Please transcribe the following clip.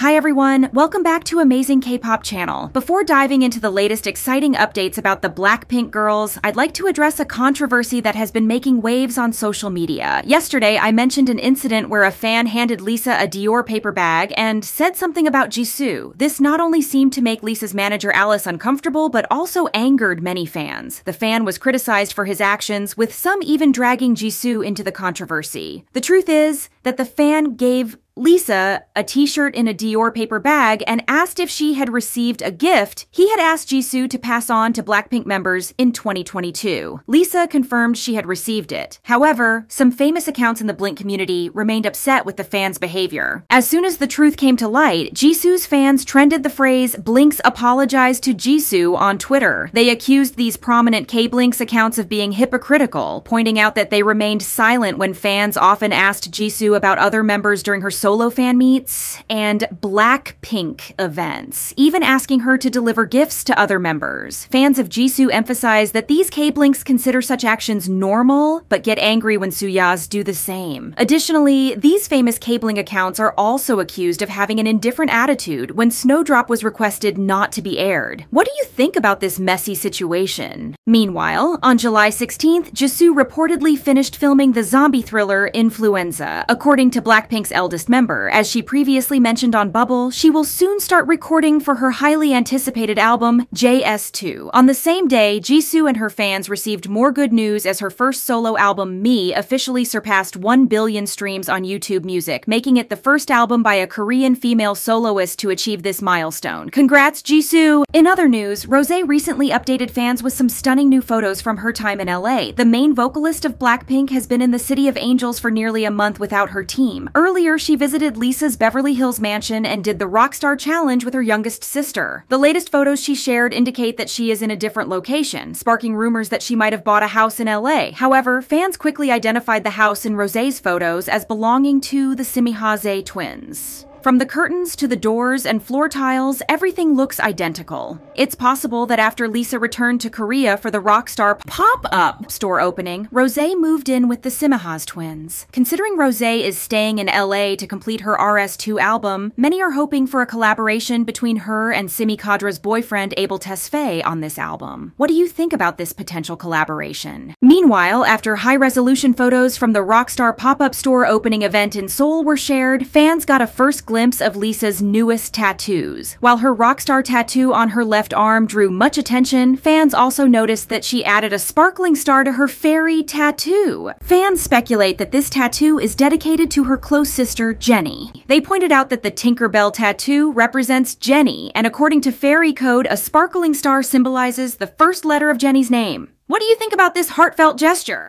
Hi everyone, welcome back to Amazing Kpop channel. Before diving into the latest exciting updates about the Blackpink girls, I'd like to address a controversy that has been making waves on social media. Yesterday, I mentioned an incident where a fan handed Lisa a Dior paper bag and said something about Jisoo. This not only seemed to make Lisa's manager Alice uncomfortable, but also angered many fans. The fan was criticized for his actions, with some even dragging Jisoo into the controversy. The truth is that the fan gave Lisa a t-shirt in a Dior paper bag and asked if she had received a gift he had asked Jisoo to pass on to Blackpink members in 2022. Lisa confirmed she had received it. However, some famous accounts in the Blink community remained upset with the fans' behavior. As soon as the truth came to light, Jisoo's fans trended the phrase "Blinks apologize to Jisoo" on Twitter. They accused these prominent K-Blinks accounts of being hypocritical, pointing out that they remained silent when fans often asked Jisoo about other members during her solo fan meets and Blackpink events, even asking her to deliver gifts to other members. Fans of Jisoo emphasize that these K-Blinks consider such actions normal, but get angry when Suyas do the same. Additionally, these famous K-Blink accounts are also accused of having an indifferent attitude when Snowdrop was requested not to be aired. What do you think about this messy situation? Meanwhile, on July 16th, Jisoo reportedly finished filming the zombie thriller Influenza. According to Blackpink's eldest member, as she previously mentioned on Bubble, she will soon start recording for her highly anticipated album, JS2. On the same day, Jisoo and her fans received more good news as her first solo album, Me, officially surpassed 1 billion streams on YouTube Music, making it the first album by a Korean female soloist to achieve this milestone. Congrats, Jisoo! In other news, Rosé recently updated fans with some stunning new photos from her time in LA. The main vocalist of Blackpink has been in the City of Angels for nearly a month without her team. Earlier, she visited Lisa's Beverly Hills mansion and did the Rockstar Challenge with her youngest sister. The latest photos she shared indicate that she is in a different location, sparking rumors that she might have bought a house in LA. However, fans quickly identified the house in Rosé's photos as belonging to the Simihaze twins. From the curtains to the doors and floor tiles, everything looks identical. It's possible that after Lisa returned to Korea for the Rockstar Pop-up Store opening, Rosé moved in with the Simihaze twins. Considering Rosé is staying in LA to complete her RS2 album, many are hoping for a collaboration between her and Simi Kadra's boyfriend Abel Tesfaye on this album. What do you think about this potential collaboration? Meanwhile, after high-resolution photos from the Rockstar Pop-up Store opening event in Seoul were shared, fans got a first glimpse of Lisa's newest tattoos. While her Rockstar tattoo on her left arm drew much attention, fans also noticed that she added a sparkling star to her fairy tattoo. Fans speculate that this tattoo is dedicated to her close sister, Jennie. They pointed out that the Tinkerbell tattoo represents Jennie, and according to fairy code, a sparkling star symbolizes the first letter of Jennie's name. What do you think about this heartfelt gesture?